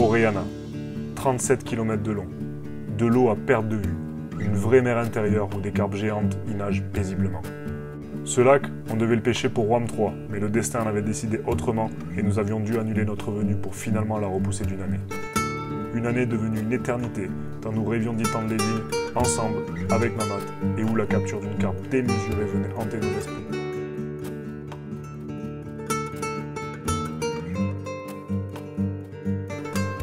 Orellana, 37 km de long, de l'eau à perte de vue, une vraie mer intérieure où des carpes géantes y nagent paisiblement. Ce lac, on devait le pêcher pour Roam 3, mais le destin l'avait décidé autrement et nous avions dû annuler notre venue pour finalement la repousser d'une année. Une année devenue une éternité, tant nous rêvions d'y tendre les lignes, ensemble, avec Mamat, et où la capture d'une carpe démesurée venait hanter nos esprits.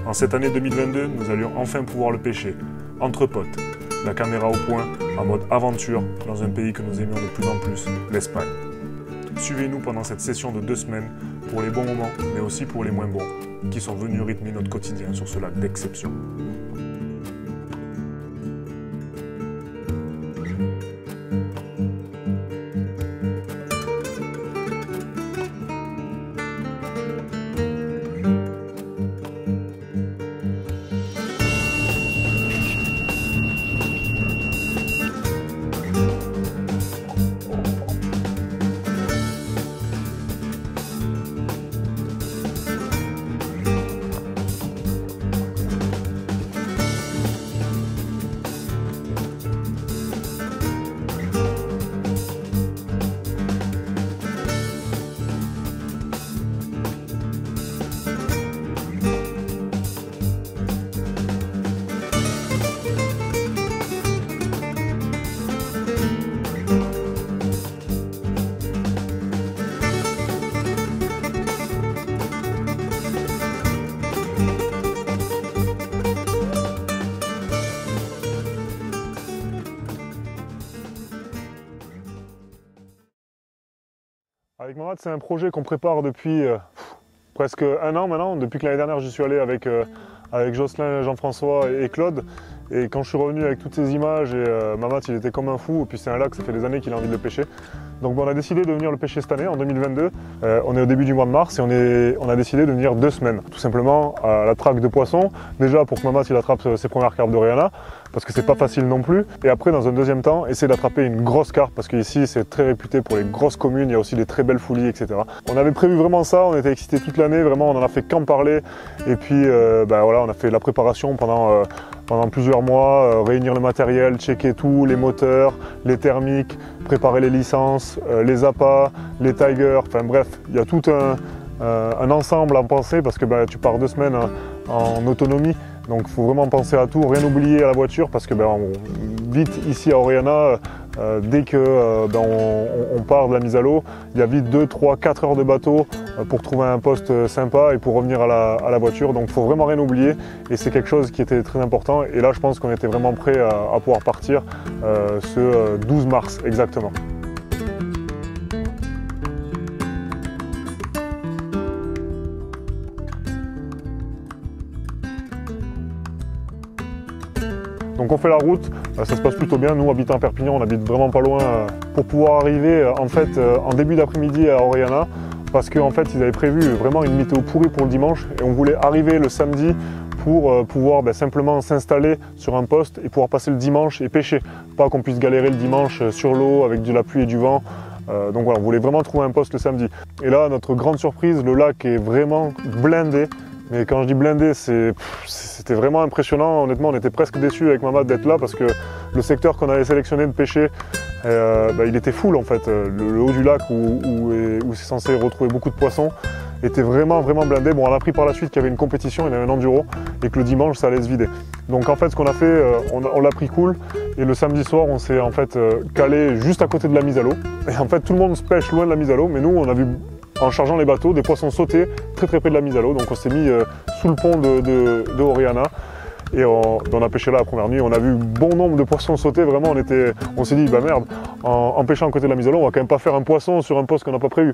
En cette année 2022, nous allions enfin pouvoir le pêcher, entre potes, la caméra au point, en mode aventure, dans un pays que nous aimions de plus en plus, l'Espagne. Suivez-nous pendant cette session de 2 semaines, pour les bons moments, mais aussi pour les moins bons, qui sont venus rythmer notre quotidien sur ce lac d'exception. Avec Mamat, c'est un projet qu'on prépare depuis presque 1 an maintenant, depuis que l'année dernière je suis allé avec Jocelyn, Jean-François et Claude. Et quand je suis revenu avec toutes ces images, Mamat il était comme un fou, et puis c'est un lac, ça fait des années qu'il a envie de le pêcher. Donc bon, on a décidé de venir le pêcher cette année, en 2022. On est au début du mois de mars et on a décidé de venir 2 semaines, tout simplement à la traque de poissons. Déjà pour que Mamat il attrape ses premières carpes d'Orellana, parce que c'est pas facile non plus. Et après, dans un deuxième temps, essayer d'attraper une grosse carpe, parce qu'ici c'est très réputé pour les grosses communes, il y a aussi des très belles foulies, etc. On avait prévu vraiment ça, on était excités toute l'année, vraiment on en a fait qu'en parler. Et puis voilà, on a fait la préparation pendant plusieurs mois, réunir le matériel, checker tout, les moteurs, les thermiques, préparer les licences, les appâts, les tigers, enfin bref, il y a tout un ensemble à penser, parce que tu pars 2 semaines en autonomie, donc il faut vraiment penser à tout, rien oublier à la voiture, parce que vite ici à Orellana, dès que on part de la mise à l'eau, il y a vite 2, 3, 4 heures de bateau pour trouver un poste sympa et pour revenir à la voiture. Donc il ne faut vraiment rien oublier et c'est quelque chose qui était très important. Et là, je pense qu'on était vraiment prêt à pouvoir partir ce 12 mars exactement. Donc on fait la route, ça se passe plutôt bien. Nous, habitant à Perpignan, on habite vraiment pas loin pour pouvoir arriver en fait en début d'après-midi à Orellana, parce qu'en fait ils avaient prévu vraiment une météo pourrie pour le dimanche et on voulait arriver le samedi pour pouvoir simplement s'installer sur un poste et pouvoir passer le dimanche et pêcher. Pas qu'on puisse galérer le dimanche sur l'eau avec de la pluie et du vent. Donc voilà, on voulait vraiment trouver un poste le samedi. Et là, notre grande surprise, le lac est vraiment blindé. Mais quand je dis blindé, c'était vraiment impressionnant. Honnêtement, on était presque déçus avec Mamat d'être là, parce que le secteur qu'on avait sélectionné de pêcher, il était full en fait. Le haut du lac où c'est censé retrouver beaucoup de poissons était vraiment blindé. Bon, on a appris par la suite qu'il y avait une compétition, il y avait un enduro et que le dimanche ça allait se vider. Donc en fait, ce qu'on a fait, on l'a pris cool, et le samedi soir on s'est en fait calé juste à côté de la mise à l'eau. Et en fait, tout le monde se pêche loin de la mise à l'eau, mais nous on a vu, en chargeant les bateaux, des poissons sautés très près de la mise à l'eau. Donc on s'est mis sous le pont de Orellana et on a pêché là la première nuit. On a vu bon nombre de poissons sauter, vraiment on s'est dit merde, en pêchant à côté de la mise à l'eau, on va quand même pas faire un poisson sur un poste qu'on n'a pas prévu.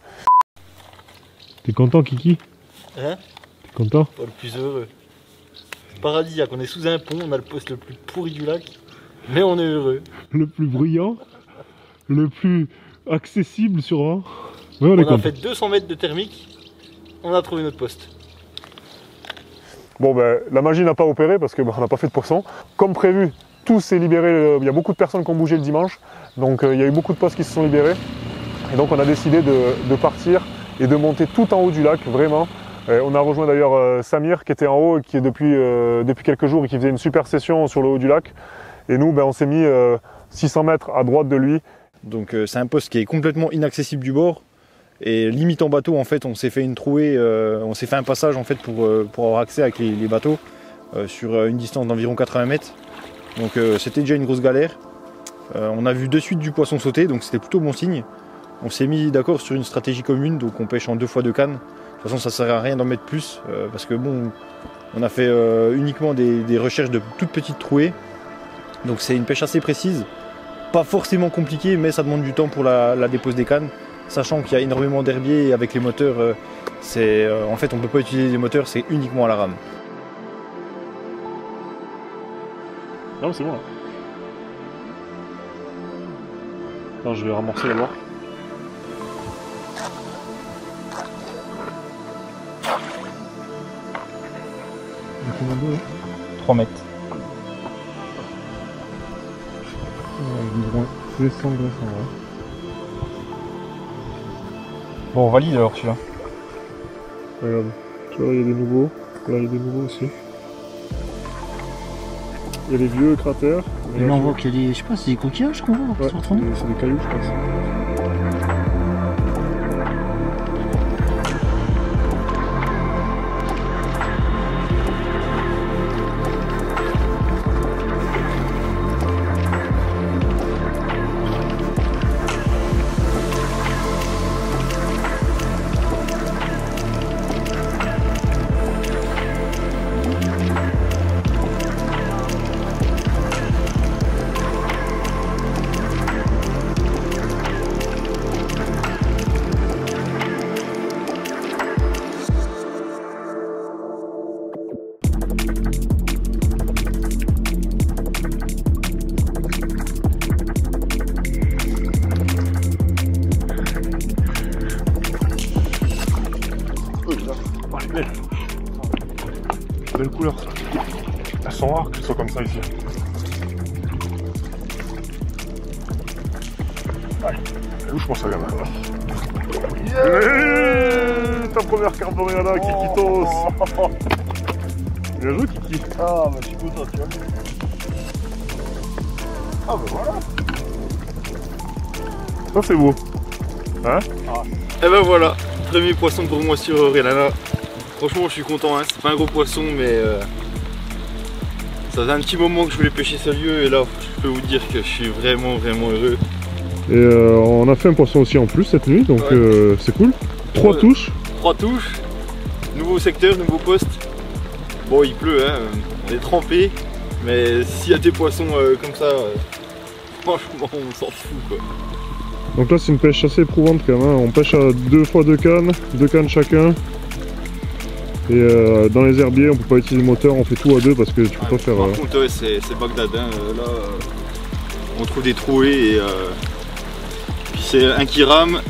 T'es content, Kiki? Hein? T'es content? Oh, le plus heureux. C'est paradisiaque, on est sous un pont, on a le poste le plus pourri du lac, mais on est heureux. Le plus bruyant, le plus accessible sûrement. Oui, on a fait 200 mètres de thermique, on a trouvé notre poste. Bon la magie n'a pas opéré, parce qu'on n'a pas fait de poisson. Comme prévu, tout s'est libéré, il y a beaucoup de personnes qui ont bougé le dimanche, donc il y a eu beaucoup de postes qui se sont libérés. Et donc on a décidé de partir et de monter tout en haut du lac, vraiment, On a rejoint d'ailleurs Samir qui était en haut et qui est depuis quelques jours et qui faisait une super session sur le haut du lac. Et nous, ben, on s'est mis 600 mètres à droite de lui. Donc c'est un poste qui est complètement inaccessible du bord. Et limite en bateau, en fait, on s'est fait une trouée, on s'est fait un passage en fait pour avoir accès avec les bateaux sur une distance d'environ 80 mètres. Donc c'était déjà une grosse galère. On a vu de suite du poisson sauter, donc c'était plutôt bon signe. On s'est mis d'accord sur une stratégie commune, donc on pêche en 2 fois 2 cannes. De toute façon, ça ne sert à rien d'en mettre plus, parce que bon, on a fait uniquement des recherches de toutes petites trouées. Donc c'est une pêche assez précise, pas forcément compliquée, mais ça demande du temps pour la dépose des cannes. Sachant qu'il y a énormément d'herbiers et avec les moteurs, en fait on ne peut pas utiliser les moteurs, c'est uniquement à la rame. Non, c'est bon là. Non, je vais ramorcer la mort. Hein. 3 mètres. Je descends, ouais. Bon, on valide alors celui-là. Regarde, tu vois, il y a des nouveaux. Là, il y a des nouveaux aussi. Il y a des vieux cratères. Mais là, on voit qu'il y a des. Je sais pas, c'est des coquillages qu'on voit. Ouais, c'est des cailloux, je pense. Belle couleur. Elles sont rares qu'elles soient comme ça ici. Allez, elle louche pour ça, gamin. Yeah, ta première carpe Orellana, Kikitos. Oh. Bien joué, Kiki. Ah, bah je suis content, tu vois. Ah, bah voilà. Ça, c'est beau. Hein ah. Et ben voilà, premier poisson pour moi sur Orellana. Franchement, je suis content, hein. C'est pas un gros poisson, mais ça faisait un petit moment que je voulais pêcher sérieux et là, je peux vous dire que je suis vraiment, vraiment heureux. Et on a fait un poisson aussi en plus cette nuit, donc ouais. C'est cool. 3 touches. Nouveau secteur, nouveau poste. Bon, il pleut, hein. On est trempé, mais s'il y a des poissons comme ça, franchement, on s'en fout, quoi. Donc là, c'est une pêche assez éprouvante quand même, hein. On pêche à 2 fois 2 cannes, 2 cannes chacun. Et dans les herbiers, on peut pas utiliser le moteur, on fait tout à 2 parce que tu peux pas faire. Par contre, ouais, c'est Bagdad, hein. Là, on trouve des trouées et puis c'est un qui rame.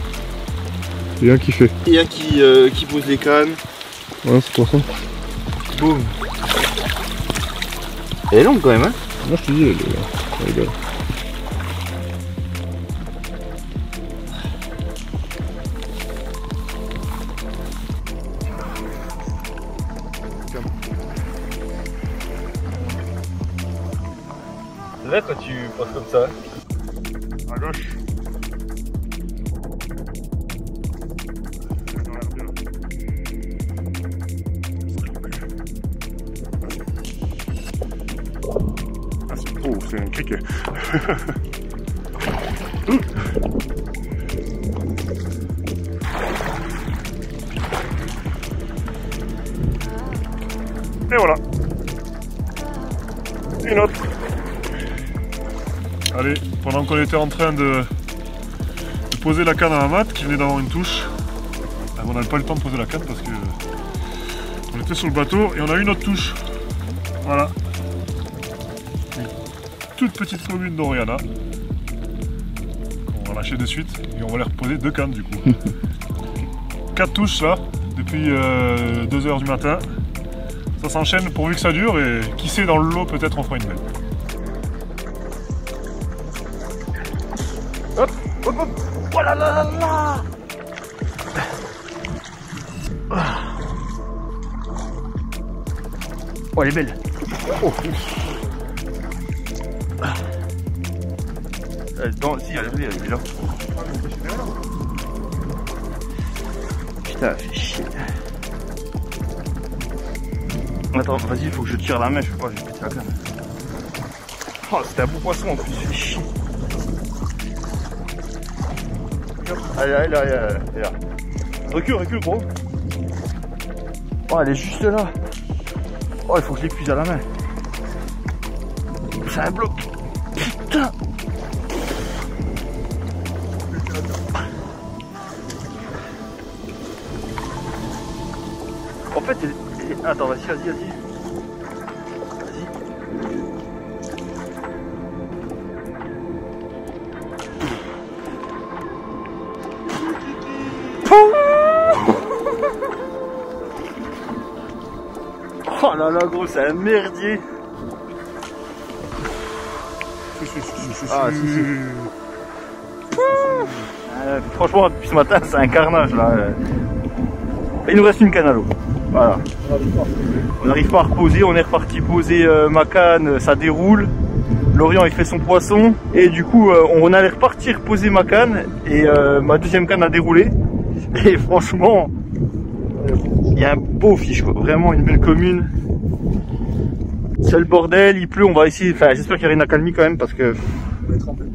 Et un qui fait. Et un qui pose les cannes. Ouais, c'est pour ça. Boum. Elle est longue quand même, hein. Moi je te dis, elle est belle. Quand tu passes comme ça, à gauche, ah, oh, c'est un criquet. Et voilà, une autre. Allez, pendant qu'on était en train de poser la canne à Mamat, qui venait d'avoir une touche, on n'avait pas eu le temps de poser la canne parce que on était sur le bateau et on a eu notre touche. Voilà. Une toute petite commune d'Orellana. On va lâcher de suite et on va les reposer 2 cannes du coup. 4 touches là, depuis 2 h du matin. Ça s'enchaîne pourvu que ça dure et qui sait, dans le lot peut-être on fera une belle. Oh là là là là. Oh, elle est belle. Oh. Non, si, elle est là. Putain, fait chier. Attends, vas-y, il faut que je tire la mèche, je crois, j'ai pété la canne. Oh, c'était un beau poisson en plus, fait chier. Allez, allez, allez, allez, là. Recule, recule, gros. Oh, elle est juste là. Oh, il faut que je l'épuise à la main. Ça me bloque. Putain. En fait, attends, vas-y, vas-y, Oh là là, gros, c'est un merdier. Ah, si, si. Franchement, depuis ce matin, c'est un carnage là. Il nous reste une canne à l'eau. Voilà. On n'arrive pas à reposer, on est reparti poser ma canne, ça déroule. Laurian, il fait son poisson. Et du coup, on allait repartir poser ma canne. Et ma deuxième canne a déroulé. Et franchement, il y a un beau fiche, quoi. Vraiment une belle commune. C'est le bordel, il pleut, on va essayer. Enfin, j'espère qu'il y a une accalmie quand même parce que. On est trempé.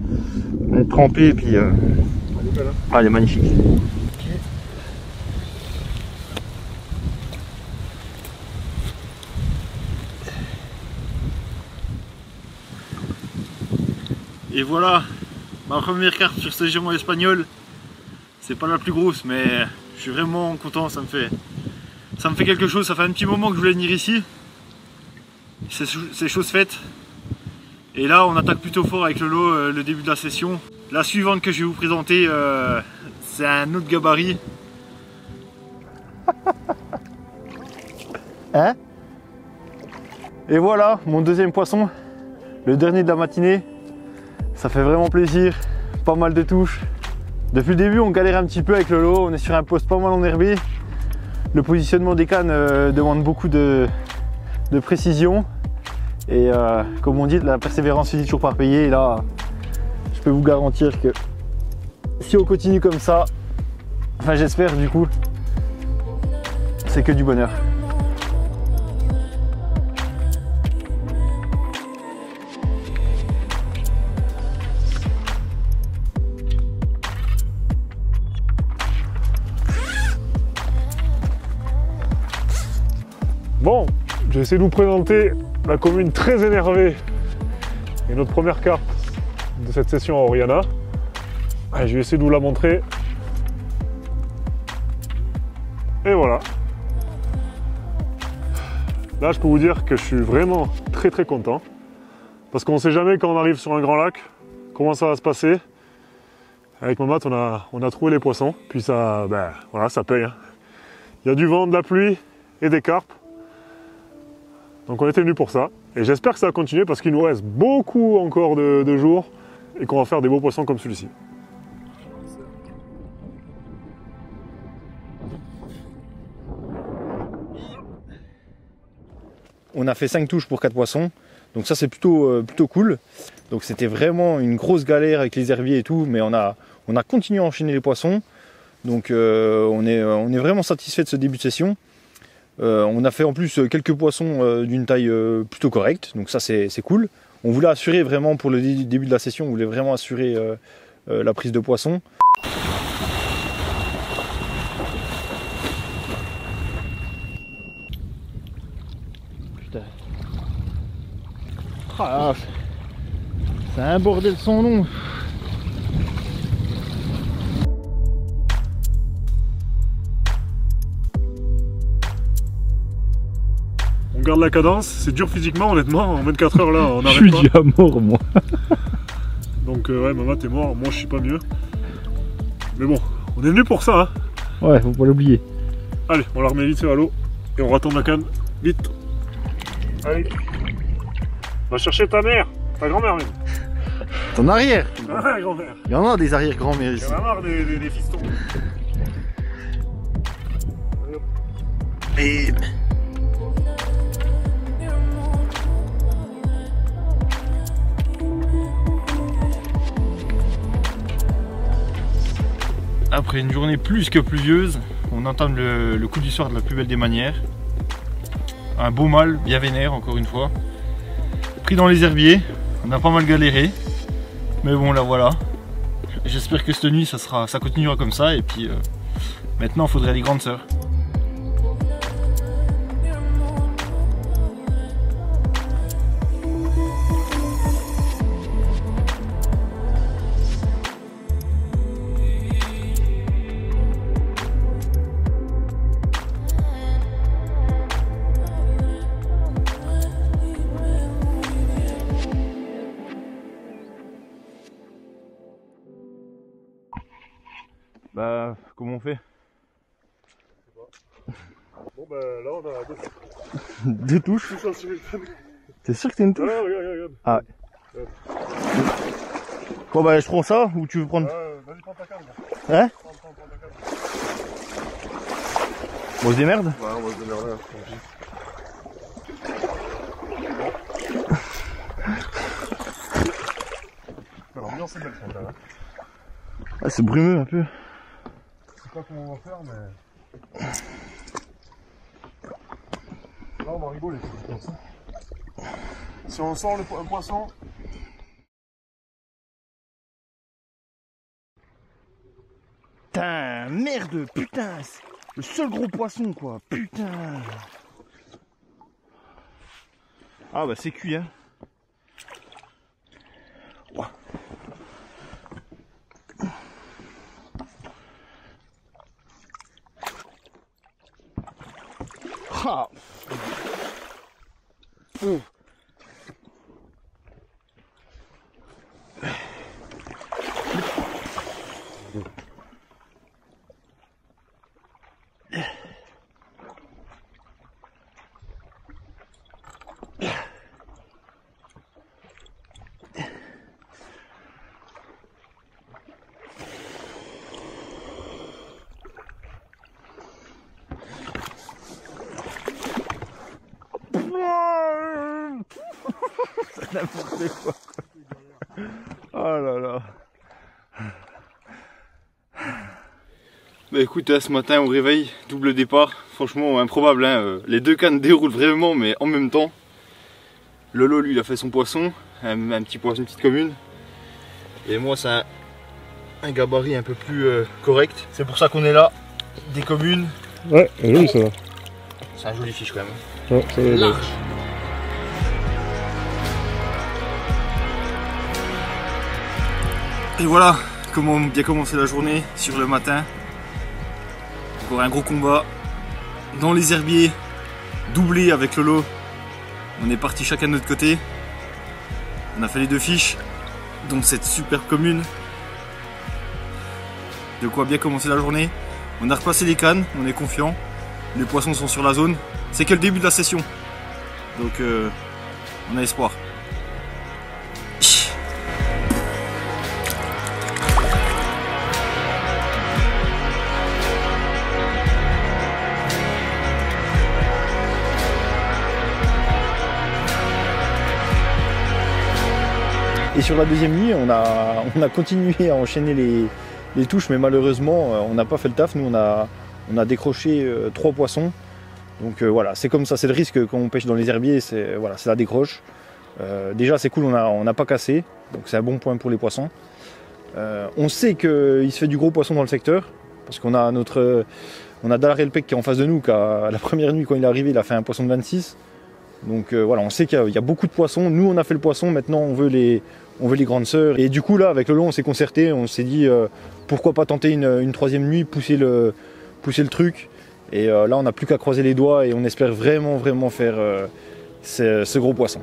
On est trempé et puis. Ah, elle est magnifique. Et voilà, ma première carte sur ce géant espagnol. C'est pas la plus grosse, mais je suis vraiment content, ça me fait quelque chose. Ça fait un petit moment que je voulais venir ici. C'est chose faite. Et là, on attaque plutôt fort avec Lolo, le début de la session. La suivante que je vais vous présenter, c'est un autre gabarit. Hein? Et voilà, mon deuxième poisson, le dernier de la matinée. Ça fait vraiment plaisir, pas mal de touches. Depuis le début, on galère un petit peu avec Lolo, on est sur un poste pas mal enherbé. Le positionnement des cannes demande beaucoup de précision. Et comme on dit, la persévérance finit toujours par payer. Et là, je peux vous garantir que si on continue comme ça, enfin j'espère du coup, c'est que du bonheur. Bon, je vais essayer de vous présenter la commune très énervée et notre première carte de cette session à Orellana. Je vais essayer de vous la montrer. Et voilà. Là, je peux vous dire que je suis vraiment très content. Parce qu'on ne sait jamais quand on arrive sur un grand lac, comment ça va se passer. Avec Mamat, on a trouvé les poissons. Puis ça, ben, voilà, ça paye. Il y a du vent, de la pluie et des carpes. Donc on était venus pour ça, et j'espère que ça va continuer parce qu'il nous reste beaucoup encore de jours et qu'on va faire des beaux poissons comme celui-ci. On a fait 5 touches pour 4 poissons, donc ça c'est plutôt cool. Donc c'était vraiment une grosse galère avec les herbiers et tout, mais on a continué à enchaîner les poissons. Donc on est vraiment satisfait de ce début de session. On a fait en plus quelques poissons d'une taille plutôt correcte, donc ça c'est cool. On voulait assurer vraiment pour le début de la session, on voulait vraiment assurer la prise de poissons. Putain. Ah, c'est un bordel sans nom. Regarde la cadence, c'est dur physiquement, honnêtement, en 24 heures là, on arrête. Je suis déjà mort, moi. Donc ouais, Maman, t'es mort, moi je suis pas mieux. Mais bon, on est venu pour ça, hein. Ouais, faut pas l'oublier. Allez, on la remet vite fait à l'eau, et on retourne la canne, vite. Allez, va chercher ta mère, ta grand-mère même. Ton arrière. Ah, grand-mère. Il y en a des arrière-grand-mères ici. Il y en a marre des fistons. Et... Après une journée plus que pluvieuse, on entame le coup du soir de la plus belle des manières. Un beau mâle, bien vénère encore une fois. Pris dans les herbiers, on a pas mal galéré. Mais bon, là voilà. J'espère que cette nuit, ça continuera comme ça. Et puis maintenant, il faudrait les grandes sœurs. Bah, comment on fait? Je sais pas. Bon, bah là on a deux touches. T'es sûr que t'es une touche? Ah, regarde. Ah ouais. Bon, bah, je prends ça ou tu veux prendre? Vas-y, prends ta canne. Hein? Prends ta canne. On se démerde? Ouais, on va se démerder. L'ambiance est belle, ça, là. Ah, c'est brumeux un peu. Je sais pas comment on va faire, mais là on va rigoler. Si on sort un poisson. Putain, merde, putain, le seul gros poisson quoi, putain. Ah bah c'est cuit hein. Ouah. Ah. N'importe quoi. Oh là là. Bah écoute, là, ce matin au réveil, double départ, franchement improbable hein. Les deux cannes déroulent vraiment mais en même temps. Lolo lui il a fait son poisson, un petit poisson, une petite commune. Et moi c'est un gabarit un peu plus correct. C'est pour ça qu'on est là, des communes. Ouais, joli ça va. C'est un joli fiche quand même. Ouais, c'est large. Et voilà comment on a commencé la journée sur le matin. Encore un gros combat dans les herbiers, doublé avec Lolo. On est parti chacun de notre côté. On a fait les deux fiches, dont cette superbe commune. De quoi bien commencer la journée. On a repassé les cannes, on est confiant. Les poissons sont sur la zone. C'est que le début de la session. Donc on a espoir. Et sur la deuxième nuit, on a continué à enchaîner les touches, mais malheureusement, on n'a pas fait le taf. Nous, on a décroché 3 poissons. Donc voilà, c'est comme ça, c'est le risque quand on pêche dans les herbiers, c'est voilà, la décroche. Déjà, c'est cool, on n'a pas cassé, donc c'est un bon point pour les poissons. On sait qu'il se fait du gros poisson dans le secteur, parce qu'on a Dalarelpec qui est en face de nous, qui a, la première nuit, quand il est arrivé, il a fait un poisson de 26. Donc voilà, on sait qu'il y a beaucoup de poissons. Nous, on a fait le poisson, maintenant, on veut les grandes sœurs. Et du coup, là, avec Lolo, on s'est concerté, on s'est dit pourquoi pas tenter une troisième nuit, pousser le truc. Et là, on n'a plus qu'à croiser les doigts et on espère vraiment, vraiment faire ce gros poisson.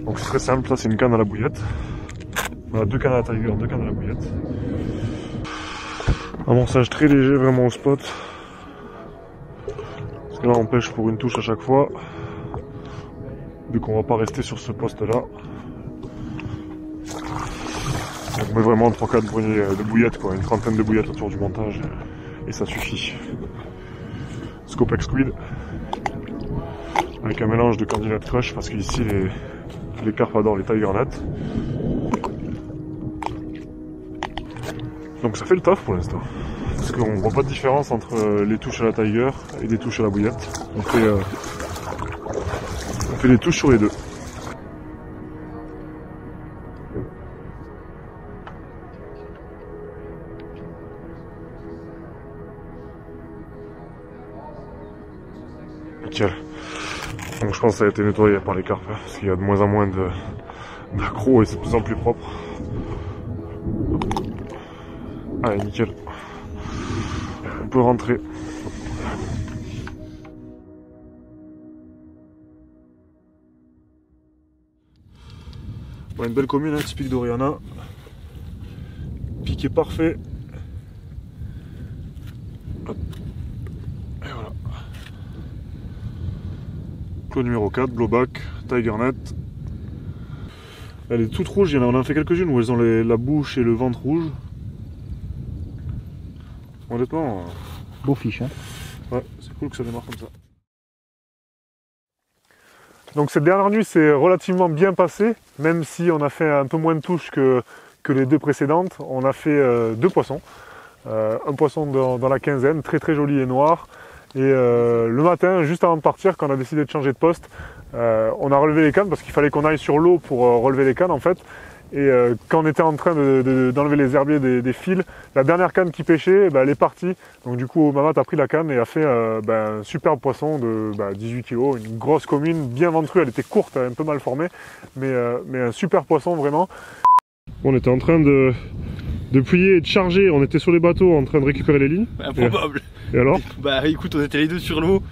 Donc, c'est très simple, ça, c'est une canne à la bouillette. On a 2 cannes à la tiger, 2 cannes à la bouillette. Amorçage très léger, vraiment au spot. Là on pêche pour une touche à chaque fois, vu qu'on va pas rester sur ce poste là. On met vraiment 3-4 de bouillettes quoi, une trentaine de bouillettes autour du montage et ça suffit. Scopex Squid avec un mélange de Candy Nut Crush parce qu'ici les carpes adorent les Tiger Net. Donc ça fait le taf pour l'instant. Parce qu'on voit pas de différence entre les touches à la Tiger et des touches à la bouillette. On fait des touches sur les deux. Nickel. Donc je pense que ça a été nettoyé par les carpes, hein, parce qu'il y a de moins en moins d'accros et c'est de plus en plus propre. Allez, nickel. On peut rentrer. Bon, une belle commune, hein, typique d'Orellana. Piqué parfait. Hop. Et voilà. Claude numéro 4, Blowback Tiger Net. Elle est toute rouge, on en a fait quelques-unes où elles ont la bouche et le ventre rouge. Honnêtement, beau fiche, hein. Ouais, c'est cool que ça démarre comme ça. Donc cette dernière nuit s'est relativement bien passée, même si on a fait un peu moins de touches que les deux précédentes. On a fait deux poissons, un poisson dans la quinzaine, très très joli et noir. Et le matin, juste avant de partir, quand on a décidé de changer de poste, on a relevé les cannes parce qu'il fallait qu'on aille sur l'eau pour relever les cannes en fait. Et quand on était en train d'enlever les herbiers des fils, la dernière canne qui pêchait, elle est partie. Donc du coup, Mamat a pris la canne et a fait un superbe poisson de 18 kg, une grosse commune, bien ventrue. Elle était courte, un peu mal formée, mais un super poisson vraiment. On était en train de plier et de charger, on était sur les bateaux en train de récupérer les lignes. Improbable. Et alors ? Bah écoute, on était les deux sur l'eau,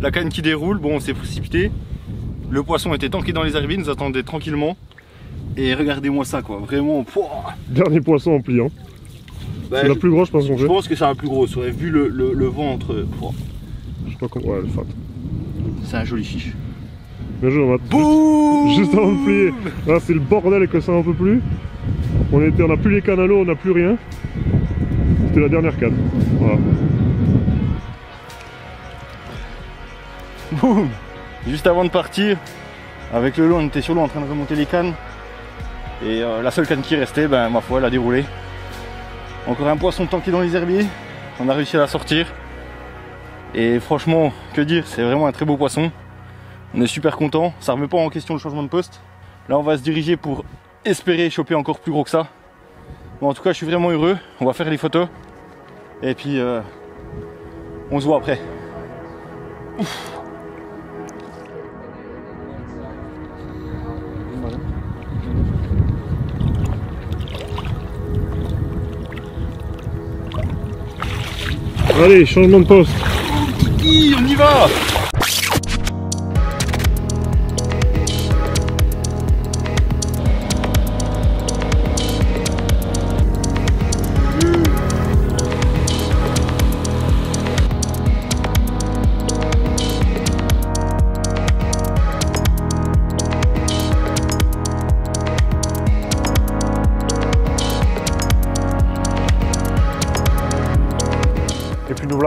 la canne qui déroule, bon on s'est précipité. Le poisson était tanké dans les herbiers, nous attendait tranquillement. Et regardez-moi ça quoi, vraiment. Pouah. Dernier poisson en pliant. Bah, c'est la plus grosse, je pense. Je pense que c'est la plus grosse, ouais. Vu le ventre. Pouah. Je sais pas comment. Ouais, le fat. C'est un joli fiche. Bien joué, on a juste avant de plier. Là, c'est le bordel et que ça n'en peut plus. On n'a plus les cannes à l'eau, on n'a plus rien. C'était la dernière canne. Voilà. Boum. Juste avant de partir, avec le lot, on était sur l'eau en train de remonter les cannes. Et la seule canne qui restait, ma foi, elle a déroulé. Encore un poisson tanké dans les herbiers. On a réussi à la sortir. Et franchement, que dire, c'est vraiment un très beau poisson. On est super content. Ça ne remet pas en question le changement de poste. Là, on va se diriger pour espérer choper encore plus gros que ça. Bon, en tout cas, je suis vraiment heureux. On va faire les photos. Et puis, on se voit après. Ouf. Allez, changement de poste. Kiki, on y va.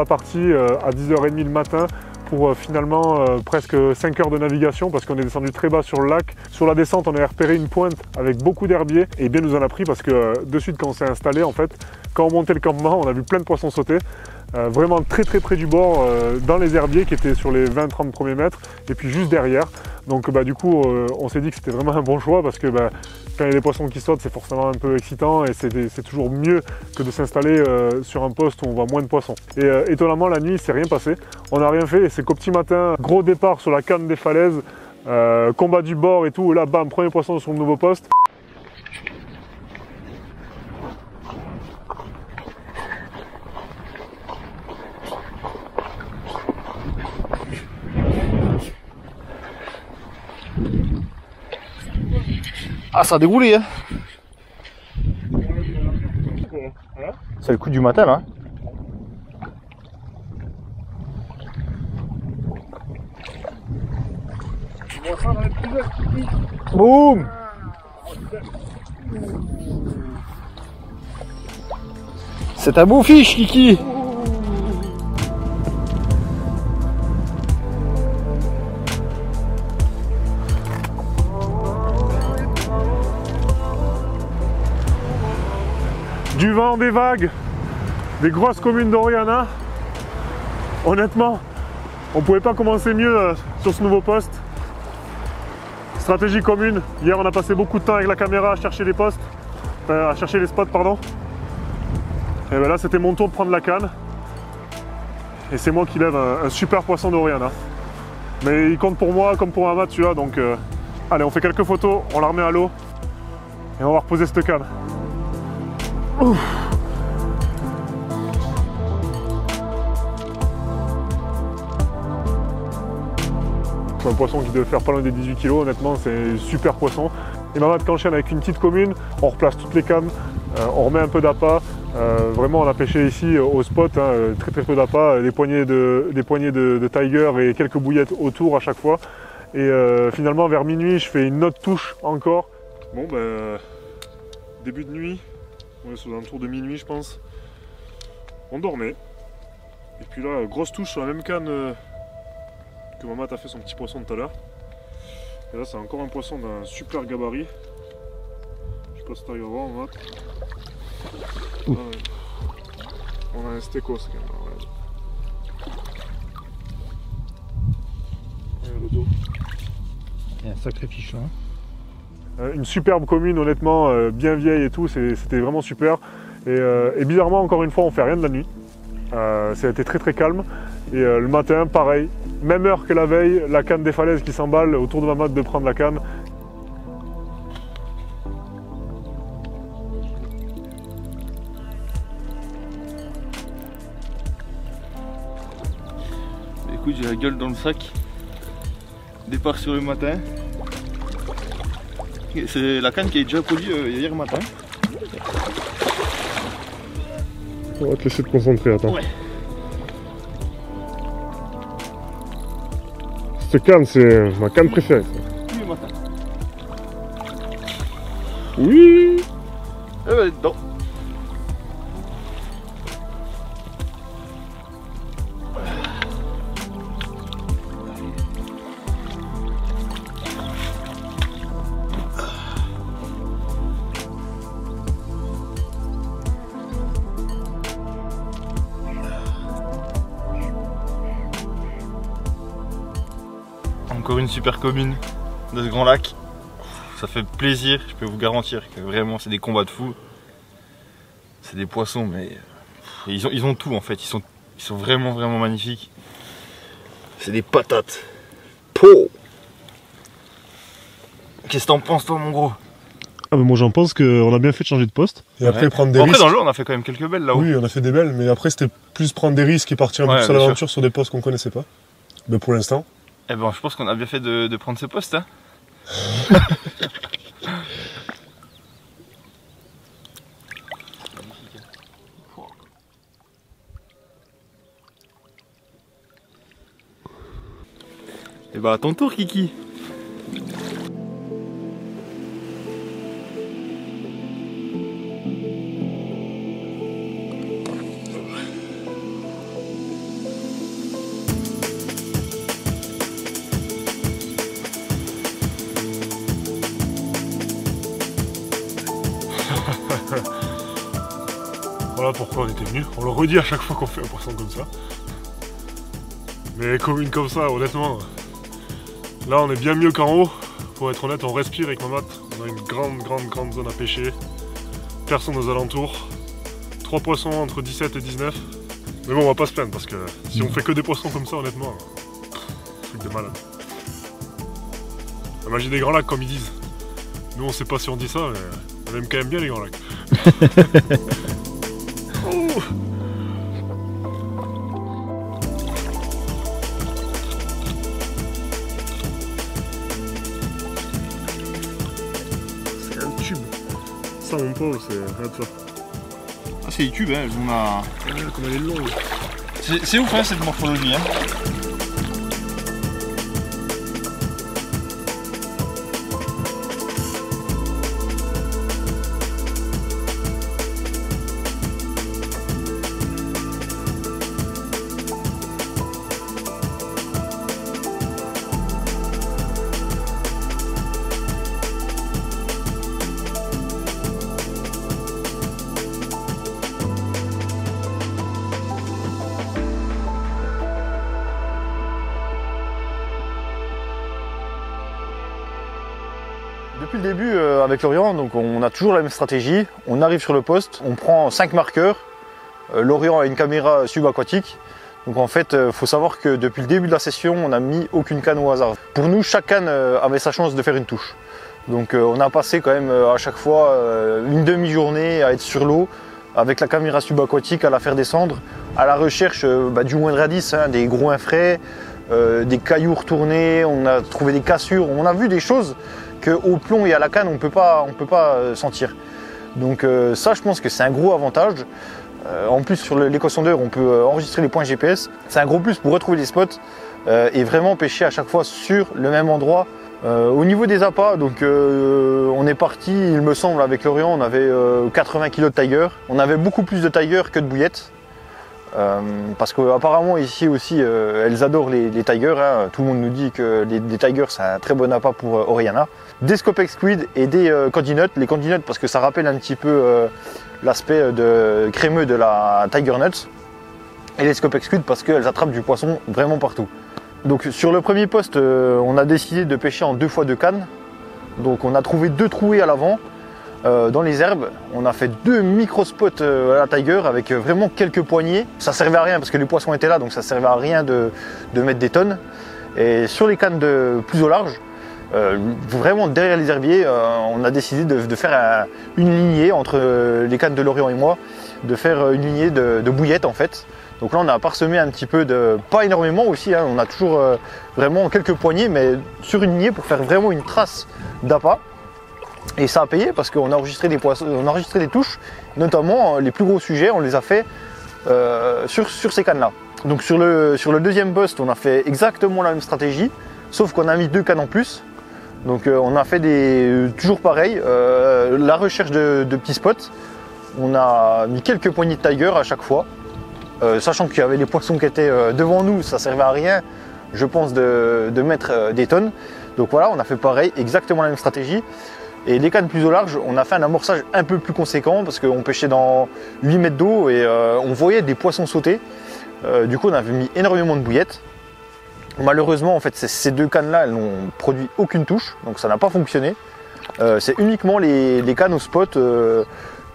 Parti à 10h30 le matin pour finalement presque 5 heures de navigation parce qu'on est descendu très bas sur le lac. Sur la descente, on a repéré une pointe avec beaucoup d'herbiers et bien nous en a pris parce que de suite quand on s'est installé, en fait, quand on montait le campement, on a vu plein de poissons sauter, vraiment très très près du bord dans les herbiers qui étaient sur les 20-30 premiers mètres et puis juste derrière. Donc du coup, on s'est dit que c'était vraiment un bon choix parce que quand il y a des poissons qui sautent, c'est forcément un peu excitant et c'est toujours mieux que de s'installer sur un poste où on voit moins de poissons. Et étonnamment, la nuit, il s'est rien passé. On n'a rien fait et c'est qu'au petit matin, gros départ sur la canne des falaises, combat du bord et tout. Et là, bam, premier poisson sur le nouveau poste. Ah, ça a déroulé, hein. C'est le coup du matin, là. Boum. C'est un beau fiche, Kiki. du vent, des vagues, des grosses communes d'Orellana. Honnêtement, on ne pouvait pas commencer mieux sur ce nouveau poste. Stratégie commune, hier on a passé beaucoup de temps avec la caméra à chercher les postes, à chercher les spots pardon. Et bien là c'était mon tour de prendre la canne. Et c'est moi qui lève un super poisson d'Orellana. Mais il compte pour moi comme pour Mamat, tu vois, donc allez, on fait quelques photos, on la remet à l'eau et on va reposer cette canne. Ouf. Un poisson qui devait faire pas loin des 18 kg, honnêtement c'est super poisson. Et Mamat qu'enchaîne avec une petite commune, on replace toutes les cames, on remet un peu d'appât. Vraiment on a pêché ici au spot, hein, très peu d'appât, des poignées de tiger et quelques bouillettes autour à chaque fois. Et finalement vers minuit je fais une autre touche encore. Bon ben, début de nuit, on est sous un tour de minuit je pense, on dormait. Et puis là, grosse touche sur la même canne que Mamat a fait son petit poisson tout à l'heure. Et là c'est encore un poisson d'un super gabarit. Je sais pas si t'arrives à voir Mamat. Ah ouais. On a un stécos quand même. Ouais. Et un sacré fichon. Une superbe commune honnêtement, bien vieille et tout, c'était vraiment super. Et bizarrement encore une fois on fait rien de la nuit. Ça a été très calme. Et le matin pareil, même heure que la veille, la canne des falaises qui s'emballe, autour de Mamat de prendre la canne. Écoute, j'ai la gueule dans le sac. Départ sur le matin. C'est la canne qui est déjà polie hier matin. On va te laisser te concentrer, attends. Ouais. Cette canne, c'est ma canne préférée. Oui, ma canne. Oui. Eh ben, dedans. Encore une super commune de ce grand lac, ça fait plaisir, je peux vous garantir que vraiment c'est des combats de fous, c'est des poissons mais ils ont tout en fait, ils sont vraiment magnifiques, c'est des patates. Po. Qu'est-ce que t'en penses toi mon gros? Ah bah moi j'en pense qu'on a bien fait de changer de poste. Et ouais. Après prendre des risques. Après dans le lot on a fait quand même quelques belles là-haut. Oui on a fait des belles mais après c'était plus prendre des risques et partir un peu sur l'aventure sur des postes qu'on connaissait pas. Mais pour l'instant... Eh ben, je pense qu'on a bien fait de prendre ce poste, hein. Eh ben, à ton tour, Kiki. Voilà pourquoi on était venus, on le redit à chaque fois qu'on fait un poisson comme ça. Mais commune comme ça, honnêtement, là on est bien mieux qu'en haut. Pour être honnête, on respire avec Mamat, on a une grande zone à pêcher. Personne aux alentours, 3 poissons entre 17 et 19. Mais bon, on va pas se plaindre parce que si on fait que des poissons comme ça, honnêtement, truc de malade. La magie des grands lacs comme ils disent. Nous on sait pas si on dit ça, mais on aime quand même bien les grands lacs. C'est un tube. Ça mon pauvre, c'est rien de ça. Ah c'est des tubes hein, on a... Ouais, comme elle est longue. C'est ouf hein, cette morphologie hein. début avec Laurian, donc on a toujours la même stratégie. On arrive sur le poste, on prend 5 marqueurs. Laurian a une caméra subaquatique. Donc en fait, il faut savoir que depuis le début de la session, on n'a mis aucune canne au hasard. Pour nous, chaque canne avait sa chance de faire une touche. Donc on a passé quand même à chaque fois une demi-journée à être sur l'eau, avec la caméra subaquatique, à la faire descendre, à la recherche du moindre indice, hein, des gros infraies, des cailloux retournés, on a trouvé des cassures, on a vu des choses qu'au plomb et à la canne, on ne peut pas sentir. Donc ça, je pense que c'est un gros avantage. En plus, sur l'éco-sondeur, on peut enregistrer les points GPS. C'est un gros plus pour retrouver les spots et vraiment pêcher à chaque fois sur le même endroit. Au niveau des appâts, donc on est parti, il me semble, avec Laurian, on avait 80 kg de tiger. On avait beaucoup plus de tiger que de bouillettes. Parce qu'apparemment ici aussi, elles adorent les tigers. Hein. Tout le monde nous dit que les tigers, c'est un très bon appât pour Orellana. Des Scopex Squid et des Candy Nut. Les Candy Nut, parce que ça rappelle un petit peu l'aspect crémeux de la Tiger Nut. Et les Scopex Squid, parce qu'elles attrapent du poisson vraiment partout. Donc sur le premier poste, on a décidé de pêcher en 2 fois 2 cannes. Donc on a trouvé 2 trouées à l'avant dans les herbes. On a fait 2 micro spots à la Tiger avec vraiment quelques poignées. Ça servait à rien parce que les poissons étaient là, donc ça servait à rien de mettre des tonnes. Et sur les cannes plus au large, vraiment derrière les herbiers, on a décidé de faire une lignée entre les cannes de Laurian et moi, de faire une lignée de bouillettes en fait. Donc là on a parsemé un petit peu de, pas énormément aussi, hein, on a toujours vraiment quelques poignées, mais sur une lignée pour faire vraiment une trace d'appât. Et ça a payé parce qu'on a enregistré des poissons, on a enregistré des touches, notamment les plus gros sujets, on les a fait sur ces cannes là. Donc sur le deuxième poste, on a fait exactement la même stratégie, sauf qu'on a mis 2 cannes en plus. Donc on a fait toujours pareil, la recherche de petits spots. On a mis quelques poignées de tiger à chaque fois. Sachant qu'il y avait les poissons qui étaient devant nous, ça servait à rien, je pense, de mettre des tonnes. Donc voilà, on a fait pareil, exactement la même stratégie. Et les cannes plus au large, on a fait un amorçage un peu plus conséquent parce qu'on pêchait dans 8 mètres d'eau et on voyait des poissons sauter. Du coup, on avait mis énormément de bouillettes. Malheureusement, en fait, ces 2 cannes-là, elles n'ont produit aucune touche, donc ça n'a pas fonctionné. C'est uniquement les cannes au spot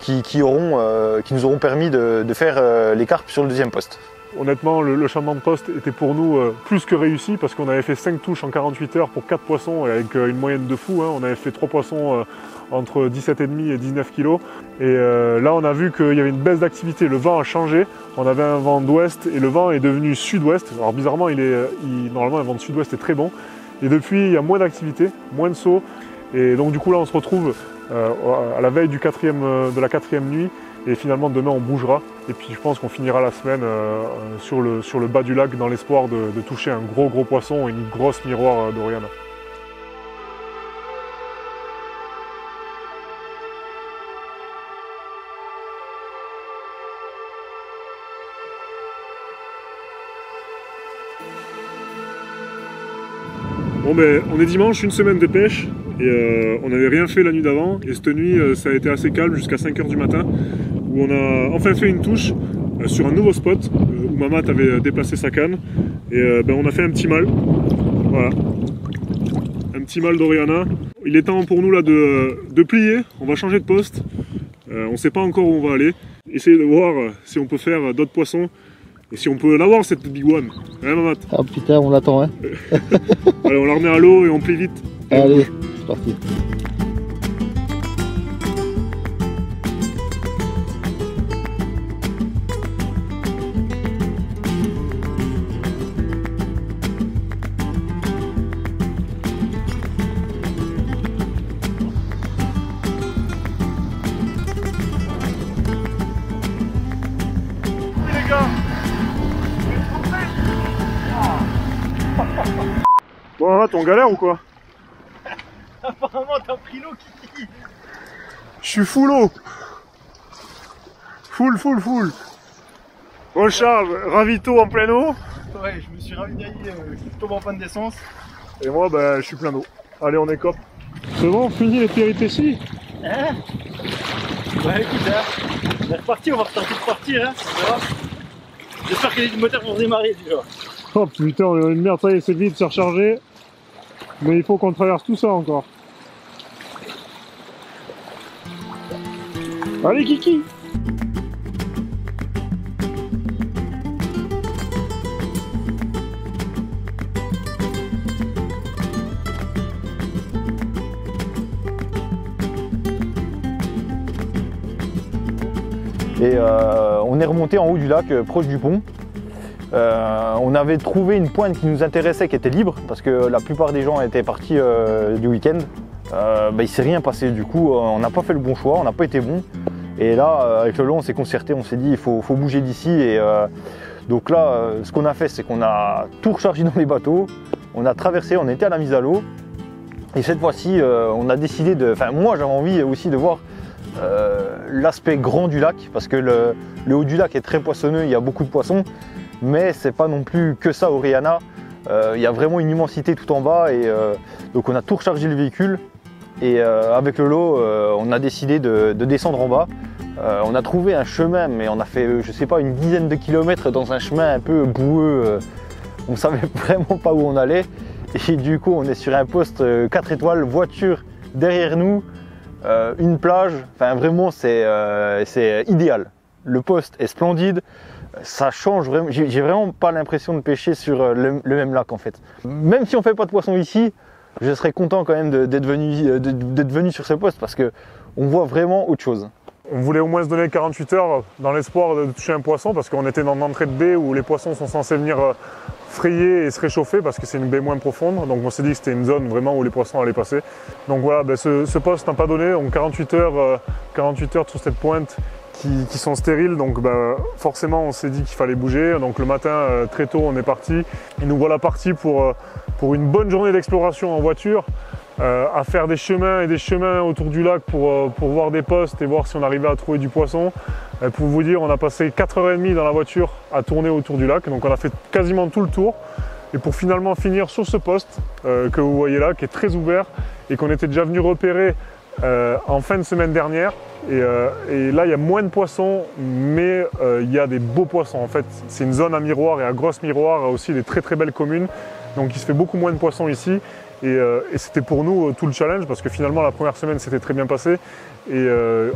qui nous auront permis de faire les carpes sur le deuxième poste. Honnêtement, le changement de poste était pour nous plus que réussi parce qu'on avait fait 5 touches en 48 heures pour 4 poissons avec une moyenne de fou. Hein. On avait fait 3 poissons entre 17,5 et 19 kg. Et là, on a vu qu'il y avait une baisse d'activité. Le vent a changé. On avait un vent d'ouest et le vent est devenu sud-ouest. Alors bizarrement, normalement, un vent de sud-ouest est très bon. Et depuis, il y a moins d'activité, moins de sauts. Et donc du coup, là, on se retrouve à la veille de la quatrième nuit, et finalement demain on bougera et puis je pense qu'on finira la semaine sur le bas du lac dans l'espoir de toucher un gros poisson et une grosse miroir d'Orellana. Bon ben on est dimanche, une semaine de pêche. Et on n'avait rien fait la nuit d'avant et cette nuit ça a été assez calme jusqu'à 5 h du matin où on a enfin fait une touche sur un nouveau spot où Mamat avait déplacé sa canne et on a fait un petit mâle, voilà, un petit mâle d'Orellana. Il est temps pour nous là de plier, on va changer de poste, on ne sait pas encore où on va aller, essayer de voir si on peut faire d'autres poissons. Et si on peut l'avoir cette big one, hein Mamat? Ah putain, on l'attend, hein. Allez, on la remet à l'eau et on plie vite. Allez, c'est parti. Les gars, bon, Mamat, on galère ou quoi? Apparemment t'as pris l'eau, Kiki. Je suis full eau. Full. Recharge, ravito en pleine eau. Ouais, je me suis ravitaillé, je tombe en panne d'essence. Et moi, ben, je suis plein d'eau. Allez, on écope. C'est bon, on finit les péripéties. Hein? Ouais, écoute, hein, on est reparti, on va tenter de partir, hein. J'espère qu'il y a du moteur pour démarrer, déjà. Oh putain, on est une merde, ça y est, c'est vide, c'est rechargé. Mais il faut qu'on traverse tout ça encore. Allez Kiki! Et on est remonté en haut du lac, proche du pont. On avait trouvé une pointe qui nous intéressait, qui était libre, parce que la plupart des gens étaient partis du week-end. Bah, il s'est rien passé, du coup on n'a pas fait le bon choix, on n'a pas été bon. Et là, avec Lolo, on s'est concerté, on s'est dit il faut bouger d'ici. Et donc là, ce qu'on a fait, c'est qu'on a tout rechargé dans les bateaux, on a traversé, on était à la mise à l'eau. Et cette fois-ci, on a décidé de... Enfin, moi j'avais envie aussi de voir l'aspect grand du lac, parce que le haut du lac est très poissonneux, il y a beaucoup de poissons. Mais c'est pas non plus que ça Orellana, il y a vraiment une immensité tout en bas et donc on a tout rechargé le véhicule et avec Lolo on a décidé de descendre en bas. On a trouvé un chemin, mais on a fait je sais pas une dizaine de kilomètres dans un chemin un peu boueux, on savait vraiment pas où on allait et du coup on est sur un poste 4 étoiles, voiture derrière nous, une plage, enfin vraiment c'est idéal. Le poste est splendide. Ça change vraiment, j'ai vraiment pas l'impression de pêcher sur le même lac en fait. Même si on fait pas de poisson ici, je serais content quand même d'être venu sur ce poste parce que on voit vraiment autre chose. On voulait au moins se donner 48 heures dans l'espoir de toucher un poisson parce qu'on était dans l'entrée de baie où les poissons sont censés venir frayer et se réchauffer parce que c'est une baie moins profonde. Donc on s'est dit que c'était une zone vraiment où les poissons allaient passer. Donc voilà, ben ce poste n'a pas donné, donc 48 heures sur cette pointe qui sont stériles, donc bah, forcément on s'est dit qu'il fallait bouger, donc le matin très tôt on est parti et nous voilà partis pour une bonne journée d'exploration en voiture, à faire des chemins et des chemins autour du lac pour voir des postes et voir si on arrivait à trouver du poisson. Pour vous dire, on a passé 4h30 dans la voiture à tourner autour du lac, donc on a fait quasiment tout le tour et pour finalement finir sur ce poste que vous voyez là, qui est très ouvert et qu'on était déjà venu repérer en fin de semaine dernière. Et là, il y a moins de poissons, mais il y a des beaux poissons. En fait, c'est une zone à miroir et à grosse miroir, aussi des très très belles communes. Donc il se fait beaucoup moins de poissons ici. Et c'était pour nous tout le challenge, parce que finalement la première semaine s'était très bien passée. Et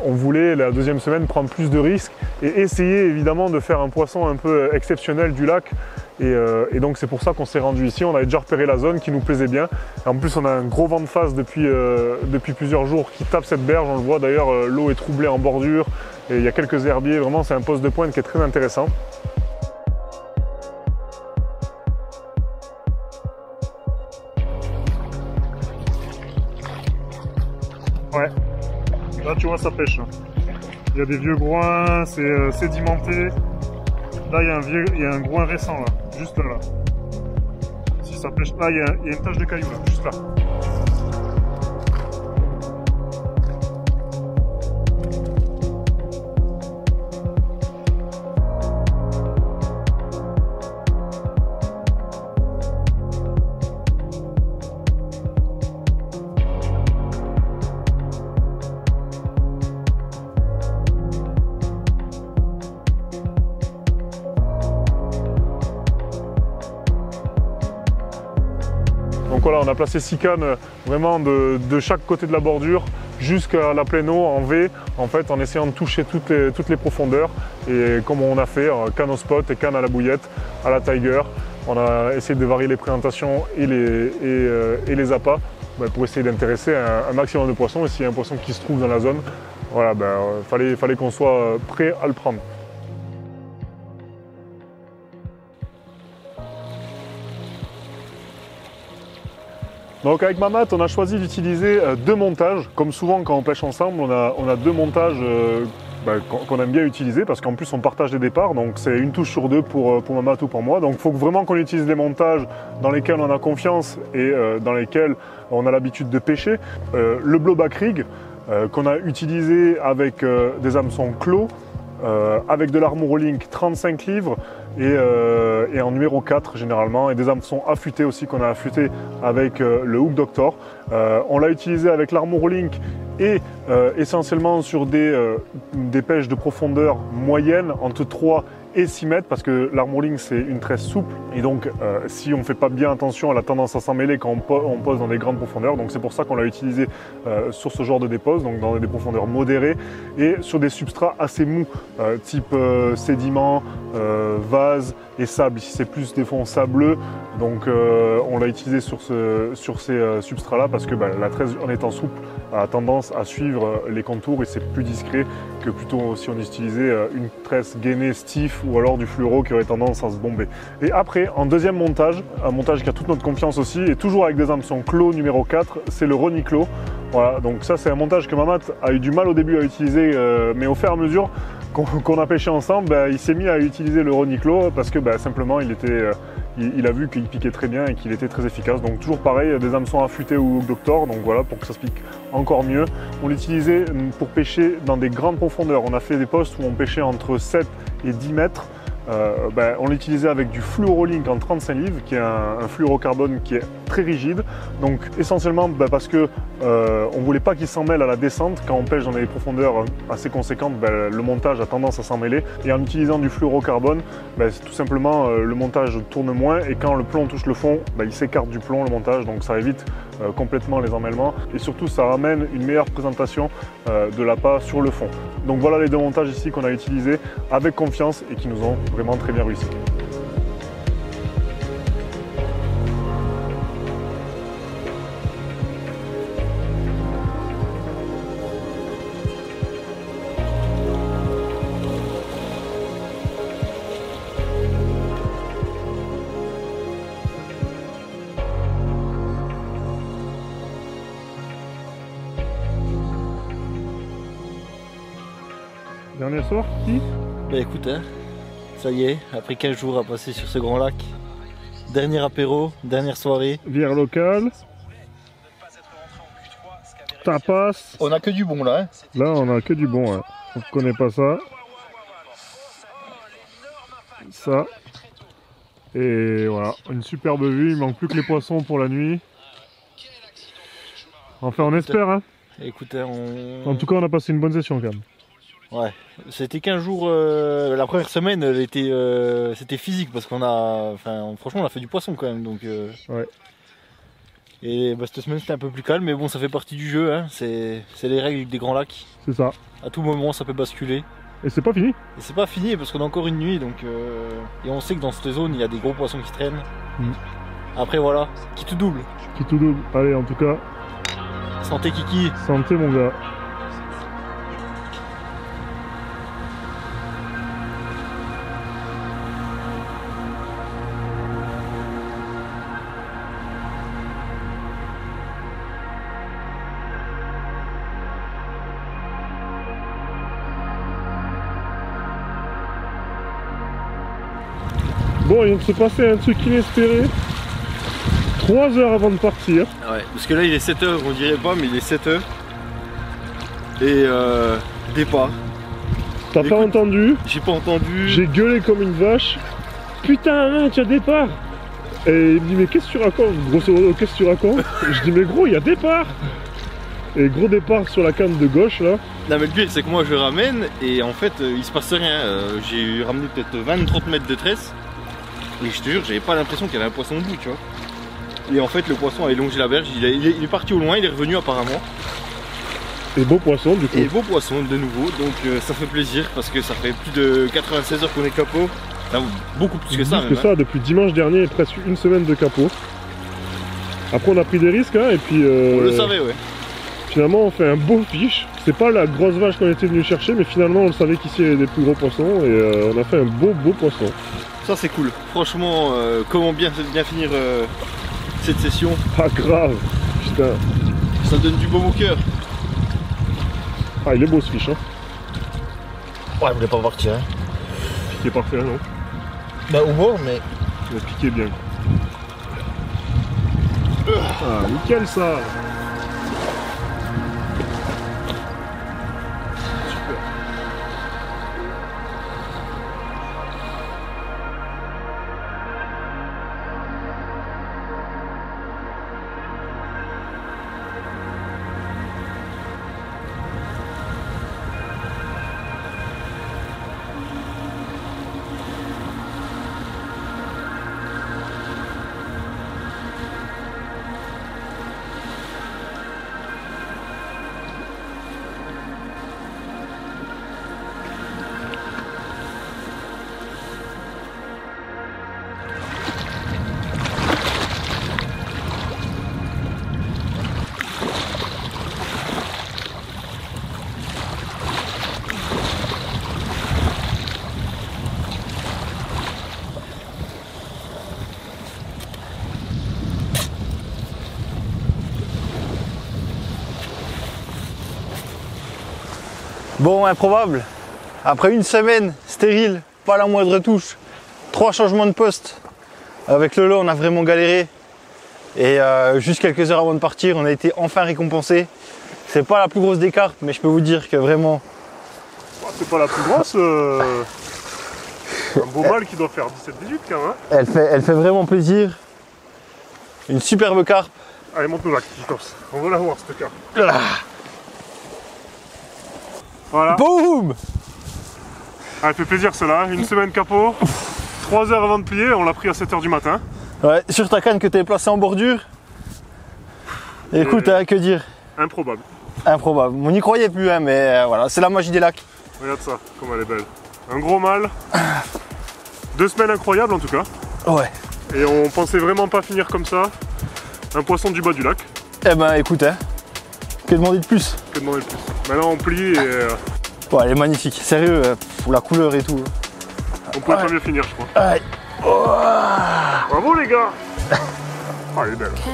on voulait la deuxième semaine prendre plus de risques et essayer évidemment de faire un poisson un peu exceptionnel du lac. Et donc c'est pour ça qu'on s'est rendu ici, on avait déjà repéré la zone qui nous plaisait bien. Et en plus on a un gros vent de face depuis plusieurs jours qui tape cette berge, on le voit d'ailleurs, l'eau est troublée en bordure et il y a quelques herbiers, vraiment c'est un poste de pointe qui est très intéressant. Ouais, là tu vois ça pêche, il y a des vieux groins, c'est sédimenté. Là il y a un groin récent là, juste là. Si ça pêche là, il y a une tache de cailloux là, juste là. Voilà, on a placé 6 cannes vraiment de chaque côté de la bordure jusqu'à la pleine eau en V, en fait, en essayant de toucher toutes les profondeurs. Et comme on a fait, canne au spot et canne à la bouillette, à la tiger. On a essayé de varier les présentations et les appâts pour essayer d'intéresser un maximum de poissons. Et s'il y a un poisson qui se trouve dans la zone, voilà, fallait qu'on soit prêt à le prendre. Donc avec Mamat, on a choisi d'utiliser deux montages. Comme souvent quand on pêche ensemble, on a deux montages qu'on aime bien utiliser parce qu'en plus on partage les départs. Donc c'est une touche sur deux pour Mamat ou pour moi. Donc il faut vraiment qu'on utilise des montages dans lesquels on a confiance et dans lesquels on a l'habitude de pêcher. Le blowback rig qu'on a utilisé avec des hameçons clos, avec de l'Armorolink 35 livres et en numéro 4 généralement, et des hameçons affûtés aussi qu'on a affûté avec le Hook Doctor. On l'a utilisé avec l'Armorolink et essentiellement sur des pêches de profondeur moyenne entre 3 et 6 mètres parce que l'armorling c'est une tresse souple et donc si on ne fait pas bien attention elle a tendance à s'emmêler quand on pose dans des grandes profondeurs, donc c'est pour ça qu'on l'a utilisé sur ce genre de dépose, donc dans des profondeurs modérées et sur des substrats assez mous type sédiments, vases et sable. Ici c'est plus des fonds sableux, donc on l'a utilisé sur ces substrats là parce que la tresse en étant souple a tendance à suivre les contours et c'est plus discret que plutôt si on utilisait une tresse gainée stiff ou alors du fluoro qui aurait tendance à se bomber. Et après en deuxième montage, un montage qui a toute notre confiance aussi et toujours avec des hameçons clos numéro 4, c'est le Roniclo. Voilà, donc ça c'est un montage que Mamat a eu du mal au début à utiliser mais au fur et à mesure qu'on a pêché ensemble, il s'est mis à utiliser le Roniclo parce que simplement il a vu qu'il piquait très bien et qu'il était très efficace. Donc toujours pareil, des hameçons affûtés ou Hook Doctor, donc voilà, pour que ça se pique encore mieux. On l'utilisait pour pêcher dans des grandes profondeurs. On a fait des postes où on pêchait entre 7 et 10 mètres. On l'utilisait avec du Fluorolink en 35 livres qui est un fluorocarbone qui est très rigide, donc essentiellement parce que on voulait pas qu'il s'en mêle à la descente. Quand on pêche dans des profondeurs assez conséquentes, le montage a tendance à s'en mêler et en utilisant du fluorocarbone tout simplement le montage tourne moins et quand le plomb touche le fond il s'écarte du plomb le montage, donc ça évite complètement les emmêlements et surtout ça ramène une meilleure présentation de l'appât sur le fond. Donc voilà les deux montages ici qu'on a utilisés avec confiance et qui nous ont vraiment très bien réussi. Dernier soir, qui ? Écoute, hein, ça y est, après 15 jours à passer sur ce grand lac, dernier apéro, dernière soirée. Bière locale, tapas. On a que du bon là. Hein. Là, on a que du bon. Hein. On ne connaît pas ça. Ça. Et voilà, une superbe vue. Il manque plus que les poissons pour la nuit. Enfin, on espère. Hein. Écoute, on... En tout cas, on a passé une bonne session quand même. Ouais, c'était 15 jours, la première semaine c'était physique parce qu'on a, franchement on a fait du poisson quand même, donc ouais. Et cette semaine c'était un peu plus calme, mais bon ça fait partie du jeu, hein. C'est les règles des grands lacs. C'est ça. À tout moment ça peut basculer. Et c'est pas fini. Et c'est pas fini parce qu'on a encore une nuit, donc et on sait que dans cette zone il y a des gros poissons qui traînent. Mmh. Après voilà, qui tout double. Qui tout double, allez en tout cas. Santé Kiki. Santé mon gars. Bon, il vient de se passer un truc inespéré, 3 heures avant de partir. Ouais, parce que là il est 7h, on dirait pas, mais il est 7h. Et départ. T'as pas entendu? J'ai pas entendu. J'ai gueulé comme une vache. Putain, tu as départ. Et il me dit, mais qu'est-ce que tu racontes? Grosso modo, qu'est-ce que tu racontes? Je dis, mais gros, il y a départ. Et gros départ sur la canne de gauche là. Non mais le but c'est que moi je ramène et en fait il se passe rien. J'ai ramené peut-être 20-30 mètres de tresse. Et je te jure, j'avais pas l'impression qu'il y avait un poisson au bout, tu vois. Et en fait, le poisson avait longé la berge, il est parti au loin, il est revenu apparemment. Et beau poisson, du coup. Et beau poisson, de nouveau, donc ça fait plaisir parce que ça fait plus de 96 heures qu'on est capot. Enfin, beaucoup plus que ça, même. Plus que ça, hein. Depuis dimanche dernier, presque une semaine de capot. Après, on a pris des risques, hein, et puis... on le savait, ouais. Finalement, on fait un beau fiche. C'est pas la grosse vache qu'on était venu chercher, mais finalement, on le savait qu'ici, il y avait des plus gros poissons, et on a fait un beau poisson. Ça c'est cool, franchement, comment bien finir cette session. Pas grave, putain. Ça donne du beau au cœur. Ah il est beau ce fish, hein. Ouais, il voulait pas partir, hein. Piqué parfait, non? Bah au moins, mais... Il a piqué bien. Ah, nickel ça. Bon, improbable. Après une semaine stérile, pas la moindre touche, 3 changements de poste. Avec Lolo, on a vraiment galéré. Et juste quelques heures avant de partir, on a été enfin récompensé. C'est pas la plus grosse des carpes, mais je peux vous dire que vraiment... C'est pas la plus grosse. Un beau mâle qui doit faire 17-18 quand même. Hein, elle fait vraiment plaisir. Une superbe carpe. Allez, monte-nous là, Kiki, on veut la voir cette carpe. Ah. Voilà. Boum. Elle fait plaisir celle-là, une semaine capot, 3 heures avant de plier, on l'a pris à 7 h du matin. Ouais, sur ta canne que tu es placée en bordure. Et écoute, hein, que dire. Improbable. Improbable, on n'y croyait plus, hein, mais voilà, c'est la magie des lacs. Regarde ça, comme elle est belle. Un gros mâle, 2 semaines incroyables en tout cas. Ouais. Et on pensait vraiment pas finir comme ça, un poisson du bas du lac. Eh ben écoute, hein, que demander de plus? Que demander de plus? Maintenant on plie et... Ouais, elle est magnifique, sérieux, pour la couleur et tout. On pourrait pas mieux finir je crois. Ouais. Oh. Bravo les gars. Oh, elle est belle. Tell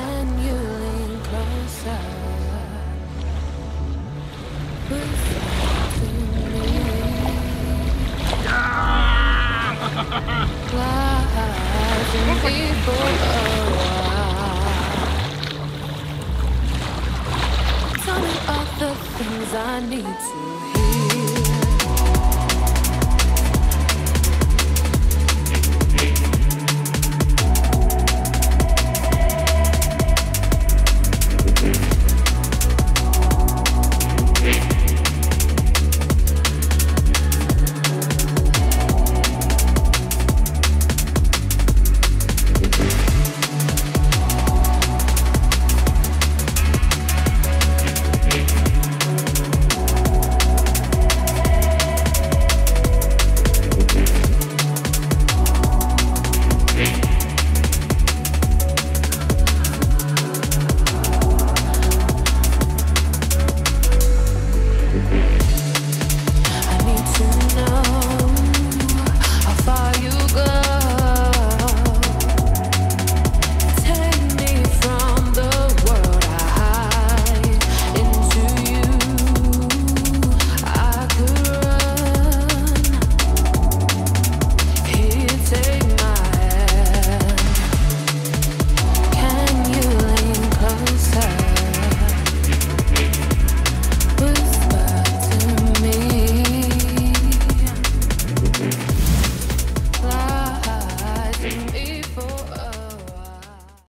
me all the things I need to hear.